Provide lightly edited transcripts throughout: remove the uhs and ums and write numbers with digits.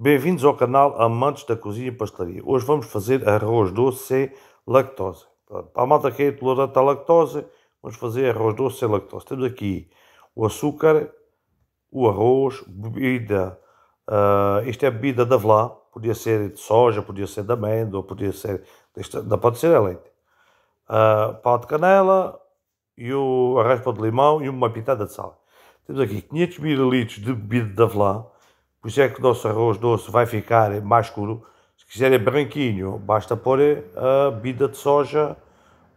Bem-vindos ao canal Amantes da Cozinha e Pastelaria. Hoje vamos fazer arroz doce sem lactose. Pronto, para a malta que é intolerante à lactose, vamos fazer arroz doce sem lactose. Temos aqui o açúcar, o arroz, bebida. Isto é bebida da Avelã. Podia ser de soja, podia ser de amêndoa, podia ser... Não pode ser, é leite. Pau de canela, e a raspa de limão e uma pitada de sal. Temos aqui 500 ml de bebida de Avelã. Por isso é que o nosso arroz doce vai ficar mais escuro. Se quiserem branquinho, basta pôr a bebida de soja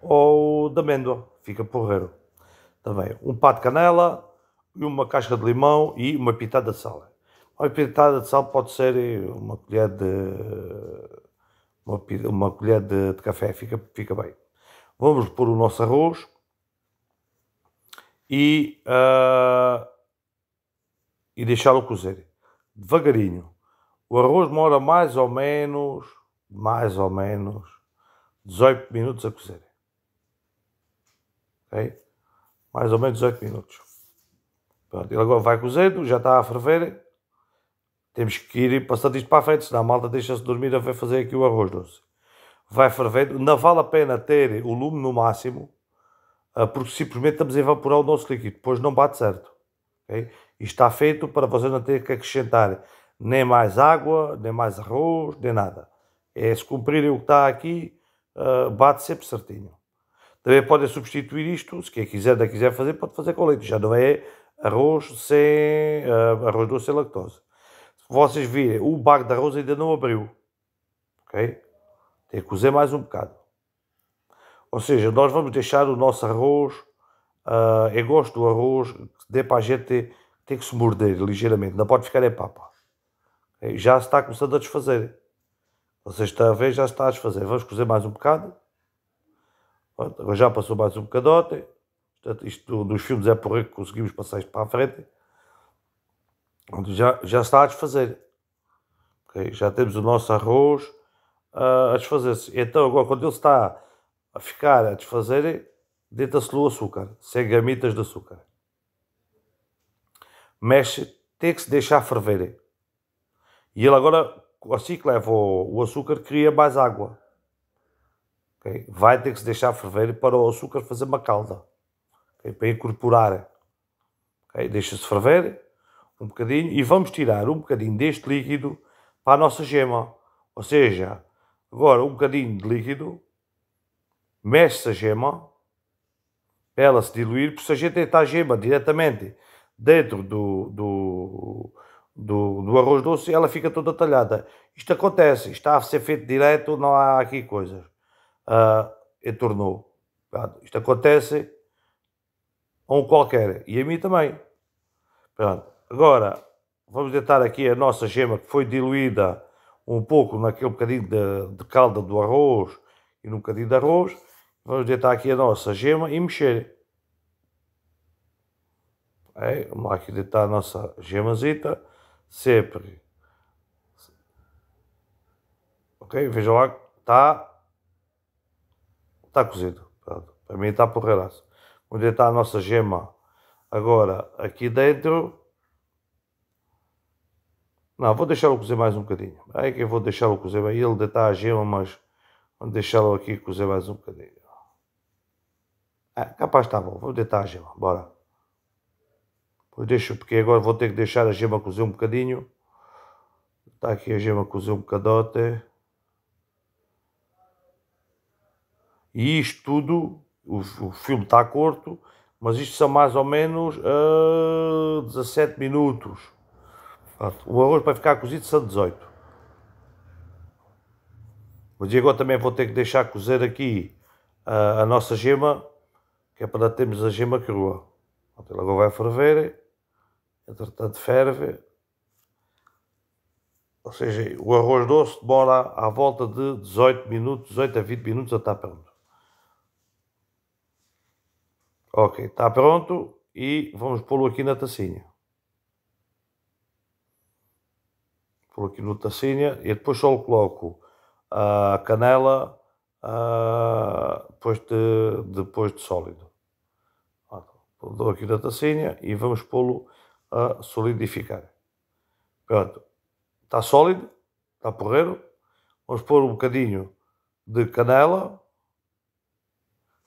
ou de amêndoa. Fica porreiro. Também um pá de canela, e uma casca de limão e uma pitada de sal. Uma pitada de sal pode ser uma colher de café. Fica bem. Vamos pôr o nosso arroz. E deixá-lo cozer devagarinho. O arroz demora mais ou menos 18 minutos a cozer, ok? Mais ou menos 18 minutos. Pronto, ele agora vai cozendo, já está a ferver. Temos que ir passando isto para a frente, senão a malta deixa-se dormir a ver fazer aqui o arroz doce. Vai fervendo, não vale a pena ter o lume no máximo, porque simplesmente estamos a evaporar o nosso líquido, depois não bate certo. Okay? Isto está feito para vocês não terem que acrescentar nem mais água, nem mais arroz, nem nada. Se cumprirem o que está aqui, bate sempre certinho. Também podem substituir isto, se quem quiser, não quiser fazer, pode fazer com leite. Já não é arroz doce sem lactose. Se vocês virem, o bago de arroz ainda não abriu. Okay? Tem que cozer mais um bocado. Ou seja, nós vamos deixar o nosso arroz, eu gosto do arroz, que dê para a gente ter que se morder ligeiramente, não pode ficar em papa. Já se está começando a desfazer. Vocês talvez já se está a desfazer. Vamos cozer mais um bocado. Pronto, já passou mais um bocadote. Portanto, isto dos filmes é por aí que conseguimos passar isto para a frente. Pronto, já se está a desfazer. Okay? Já temos o nosso arroz a desfazer-se. Então agora quando ele está a ficar a desfazer, deita-se o açúcar, sem gramitas de açúcar. Mexe, tem que se deixar ferver. E ele agora, assim que leva o açúcar, cria mais água. Okay? Vai ter que se deixar ferver para o açúcar fazer uma calda. Okay? Para incorporar. Okay? Deixa-se ferver um bocadinho e vamos tirar um bocadinho deste líquido para a nossa gema. Ou seja, agora um bocadinho de líquido, mexe-se a gema, ela se diluir, porque se a gente deitar a gema diretamente dentro do arroz doce, ela fica toda talhada. Isto acontece, está a ser feito direto, não há aqui coisas. Entornou. Pronto, isto acontece a um qualquer, e a mim também. Pronto, agora, vamos deitar aqui a nossa gema, que foi diluída um pouco naquele bocadinho de calda do arroz, e num bocadinho de arroz. Vamos deitar aqui a nossa gema e mexer. É, vamos lá aqui deitar a nossa gemazita. Sempre. Ok, vejam lá, está cozido. Pronto. Para mim está porreiraço. Vamos deitar a nossa gema agora aqui dentro. Não, vou deixá-lo cozer mais um bocadinho. É que eu vou deixá-lo cozer bem. Ele deitar a gema, mas vamos deixá-lo aqui cozer mais um bocadinho. Capaz está bom, vou deitar a gema, bora. Pois deixo, porque agora vou ter que deixar a gema cozer um bocadinho. Está aqui a gema cozer um bocadote. E isto tudo, o filme está curto, mas isto são mais ou menos 17 minutos. O arroz para ficar cozido são 18. Mas agora também vou ter que deixar cozer aqui a nossa gema, que é para termos a gema crua. Ele agora vai ferver, entretanto ferve. Ou seja, o arroz doce demora à volta de 18 a 20 minutos a estar pronto. Ok, está pronto e vamos pô-lo aqui na tacinha. Pô-lo aqui na tacinha e depois só coloco a canela depois de sólido. Dou aqui na tacinha e vamos pô-lo a solidificar. Pronto, Está sólido, está porreiro. Vamos pôr um bocadinho de canela.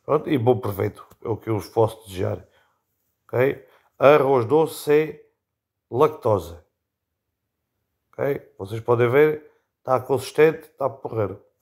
Pronto, e bom, perfeito. É o que eu vos posso desejar. Ok? Arroz doce sem lactose. Ok? Vocês podem ver, está consistente, está porreiro.